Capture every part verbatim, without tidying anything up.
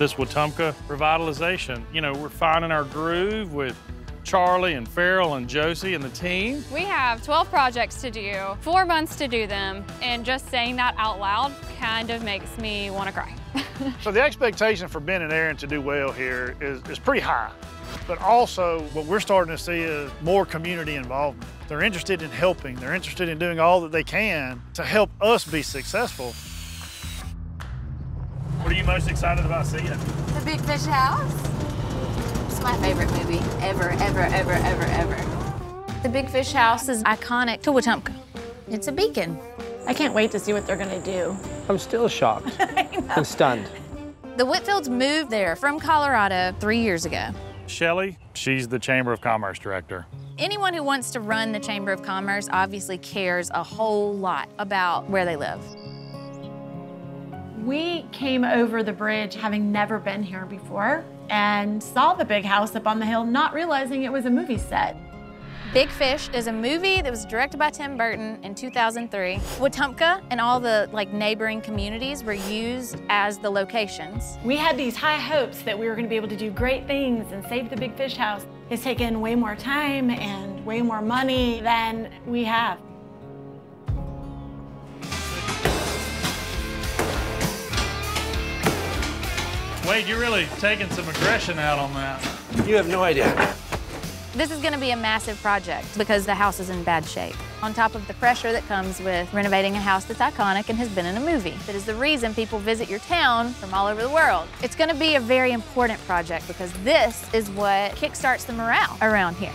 this Wetumpka revitalization. You know, we're finding our groove with Charlie and Farrell and Josie and the team. We have twelve projects to do, four months to do them, and just saying that out loud kind of makes me want to cry. So the expectation for Ben and Aaron to do well here is, is pretty high, but also what we're starting to see is more community involvement. They're interested in helping. They're interested in doing all that they can to help us be successful. What are you most excited about seeing? The Big Fish House. It's my favorite movie ever, ever, ever, ever, ever. The Big Fish House is iconic to Wetumpka. It's a beacon. I can't wait to see what they're going to do. I'm still shocked and stunned. The Whitfields moved there from Colorado three years ago. Shelley, she's the Chamber of Commerce director. Anyone who wants to run the Chamber of Commerce obviously cares a whole lot about where they live. We came over the bridge having never been here before and saw the big house up on the hill, not realizing it was a movie set. Big Fish is a movie that was directed by Tim Burton in two thousand three. Wetumpka and all the like neighboring communities were used as the locations. We had these high hopes that we were going to be able to do great things and save the Big Fish House. It's taken way more time and way more money than we have. Wade, you're really taking some aggression out on that. You have no idea. This is going to be a massive project because the house is in bad shape. On top of the pressure that comes with renovating a house that's iconic and has been in a movie. That is the reason people visit your town from all over the world. It's going to be a very important project because this is what kickstarts the morale around here.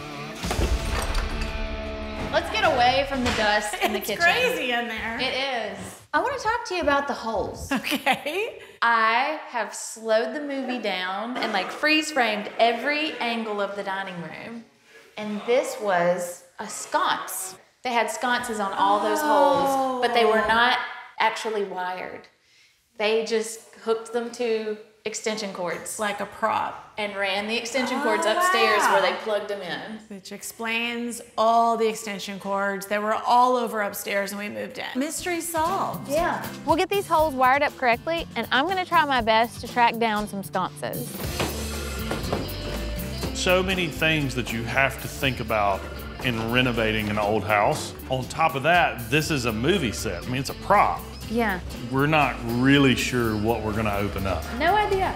Let's get away from the dust in the kitchen. It's crazy in there. It is. I want to talk to you about the holes. Okay. I have slowed the movie down and like freeze framed every angle of the dining room. And this was a sconce. They had sconces on all those oh. holes, but they were not actually wired. They just hooked them to extension cords. Like a prop. And ran the extension oh, cords upstairs wow. where they plugged them in. Which explains all the extension cords. They were all over upstairs when we moved in. Mystery solved. Yeah. We'll get these holes wired up correctly, and I'm gonna try my best to track down some sconces. So many things that you have to think about in renovating an old house. On top of that, this is a movie set. I mean, it's a prop. Yeah. We're not really sure what we're gonna open up. No idea.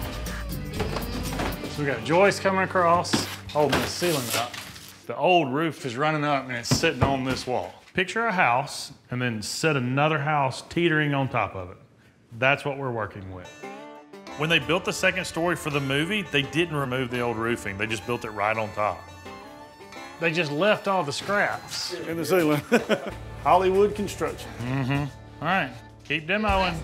So we got joists coming across, holding the ceiling up. The old roof is running up and it's sitting on this wall. Picture a house and then set another house teetering on top of it. That's what we're working with. When they built the second story for the movie, they didn't remove the old roofing. They just built it right on top. They just left all the scraps in the ceiling. Hollywood construction. Mm-hmm. All right. Keep demoing.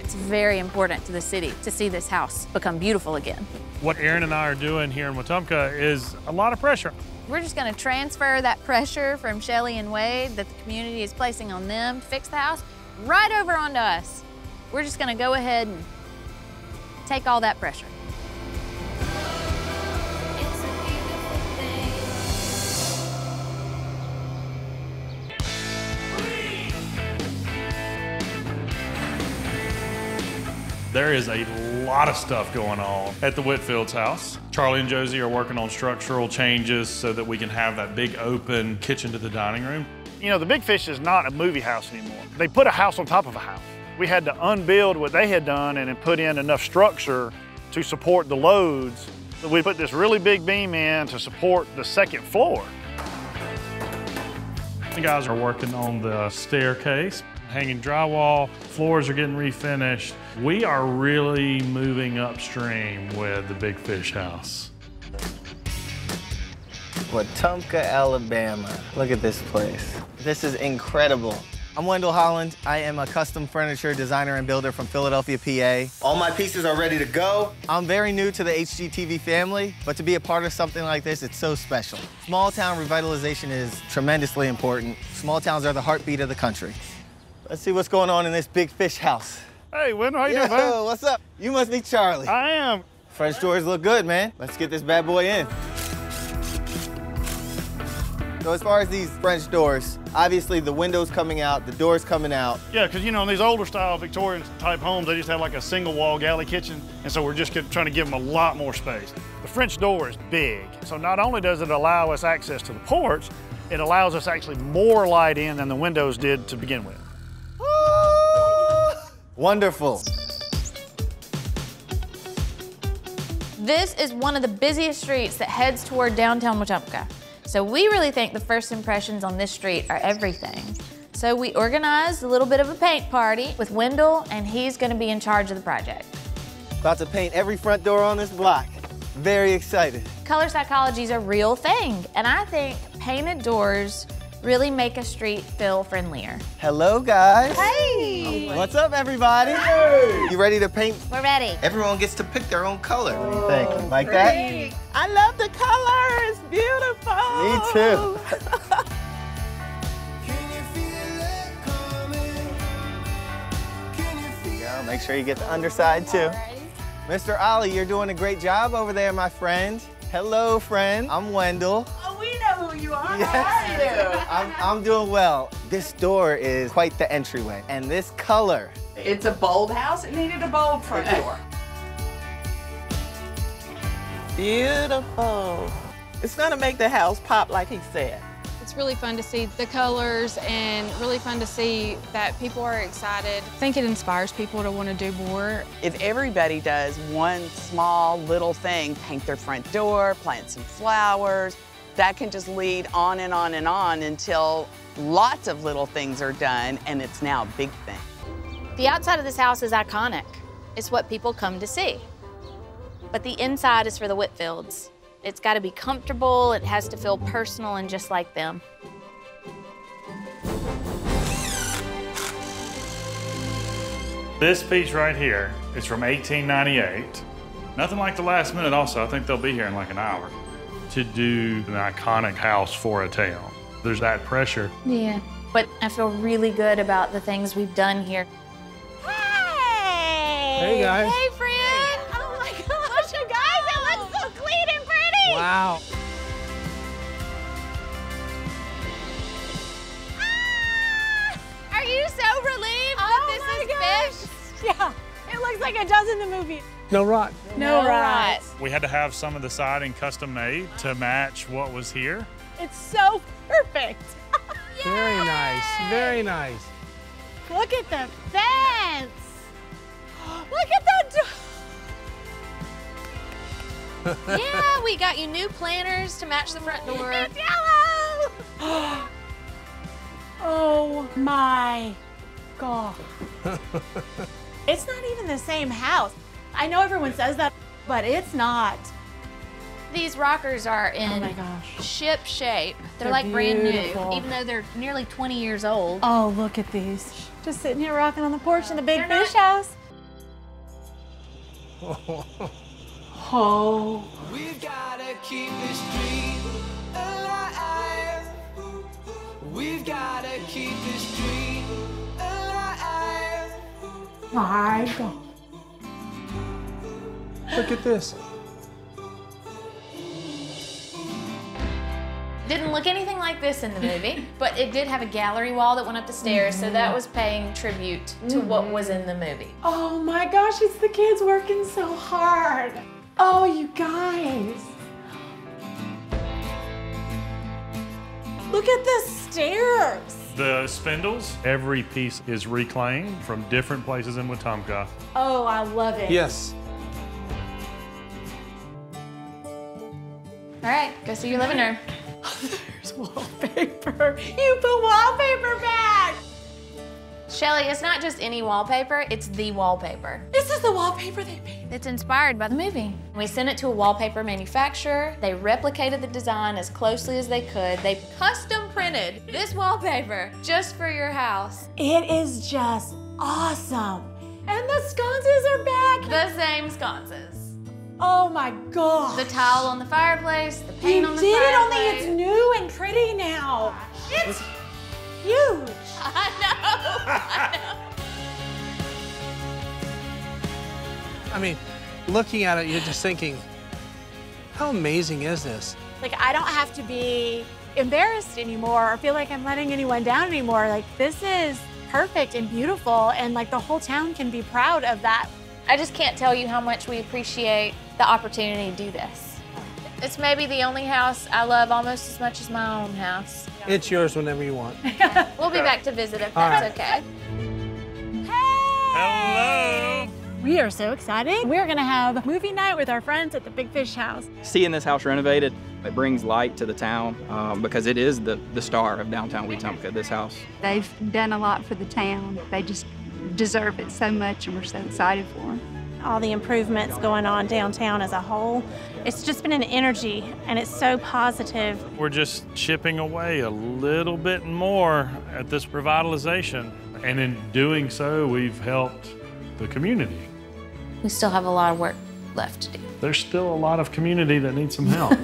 It's very important to the city to see this house become beautiful again. What Aaron and I are doing here in Wetumpka is a lot of pressure. We're just going to transfer that pressure from Shelley and Wade that the community is placing on them to fix the house right over onto us. We're just going to go ahead and take all that pressure. There is a lot of stuff going on at the Whitfield's house. Charlie and Josie are working on structural changes so that we can have that big open kitchen to the dining room. You know, the Big Fish is not a movie house anymore. They put a house on top of a house. We had to unbuild what they had done and then put in enough structure to support the loads. So we put this really big beam in to support the second floor. The guys are working on the staircase. Hanging drywall, floors are getting refinished. We are really moving upstream with the Big Fish House. Wetumpka, Alabama. Look at this place. This is incredible. I'm Wendell Holland. I am a custom furniture designer and builder from Philadelphia, P A. All my pieces are ready to go. I'm very new to the H G T V family, but to be a part of something like this, it's so special. Small town revitalization is tremendously important. Small towns are the heartbeat of the country. Let's see what's going on in this Big Fish House. Hey, Wendell, how you Yo, doing, man? What's up? You must be Charlie. I am. French doors look good, man. Let's get this bad boy in. So as far as these French doors, obviously the windows coming out, the doors coming out. Yeah, because you know, in these older style Victorian type homes, they just have like a single wall galley kitchen. And so we're just trying to give them a lot more space. The French door is big. So not only does it allow us access to the porch, it allows us actually more light in than the windows did to begin with. Wonderful. This is one of the busiest streets that heads toward downtown Wetumpka. So we really think the first impressions on this street are everything. So we organized a little bit of a paint party with Wendell, and he's gonna be in charge of the project. About to paint every front door on this block. Very excited. Color psychology is a real thing, and I think painted doors really make a street feel friendlier. Hello, guys. Hey. What's up, everybody? Hey. You ready to paint? We're ready. Everyone gets to pick their own color. What do you think? Like great. That? I love the color. It's beautiful. Me too. Can you feel it coming? Can you feel it coming? Make sure you get the underside, too. Right. Mister Ollie, you're doing a great job over there, my friend. Hello, friend. I'm Wendell. You are? Yes. I'm, I'm doing well. This door is quite the entryway, and this color. It's a bold house. It needed a bold front door. Beautiful. It's gonna make the house pop, like he said. It's really fun to see the colors and really fun to see that people are excited. I think it inspires people to want to do more. If everybody does one small little thing, paint their front door, plant some flowers, that can just lead on and on and on until lots of little things are done, and it's now a big thing. The outside of this house is iconic. It's what people come to see. But the inside is for the Whitfields. It's got to be comfortable, it has to feel personal and just like them. This piece right here is from eighteen ninety-eight. Nothing like the last minute also. I think they'll be here in like an hour. To do an iconic house for a town. There's that pressure. Yeah, but I feel really good about the things we've done here. Hey! Hey, guys. Hey, friend! Oh, my gosh, you guys, it looks so clean and pretty! Wow. Ah, are you so relieved oh that this is gosh. Fixed? Yeah, it looks like it does in the movie. No rot. No, no rot. We had to have some of the siding custom made to match what was here. It's so perfect. Very nice, very nice. Look at the fence. Look at that door. Yeah, we got you new planters to match the front door. It's yellow. Oh my God. It's not even the same house. I know everyone says that, but it's not. These rockers are in oh my gosh. ship shape. They're, they're like beautiful. Brand new, even though they're nearly twenty years old. Oh, look at these. Just sitting here rocking on the porch in the Big Fish House. Oh. We've gotta keep this dream alive. We've gotta keep this dream alive. My God. Look at this. Didn't look anything like this in the movie, but it did have a gallery wall that went up the stairs, mm-hmm. so that was paying tribute to mm-hmm. what was in the movie. Oh my gosh, it's the kids working so hard. Oh, you guys. Look at the stairs. The spindles, every piece is reclaimed from different places in Wetumpka. Oh, I love it. Yes. All right, go see your living room. Oh, there's wallpaper. You put wallpaper back! Shelly, it's not just any wallpaper, it's the wallpaper. This is the wallpaper they made. It's inspired by the movie. We sent it to a wallpaper manufacturer. They replicated the design as closely as they could. They custom printed this wallpaper just for your house. It is just awesome. And the sconces are back. The same sconces. Oh my God! The tile on the fireplace, the paint you on the fireplace. You did it, only it's new and pretty now. It's huge. I know, I know. I mean, looking at it, you're just thinking, how amazing is this? Like, I don't have to be embarrassed anymore or feel like I'm letting anyone down anymore. Like, this is perfect and beautiful, and like the whole town can be proud of that. I just can't tell you how much we appreciate the opportunity to do this. It's maybe the only house I love almost as much as my own house. It's yours whenever you want. We'll be back to visit if that's okay. Hey! Hello! We are so excited. We're gonna have movie night with our friends at the Big Fish House. Seeing this house renovated, it brings light to the town um, because it is the, the star of downtown Wetumpka, this house. They've done a lot for the town. They just deserve it so much, and we're so excited for them. All the improvements going on downtown as a whole, it's just been an energy, and it's so positive. We're just chipping away a little bit more at this revitalization, and in doing so, we've helped the community. We still have a lot of work left to do. There's still a lot of community that needs some help.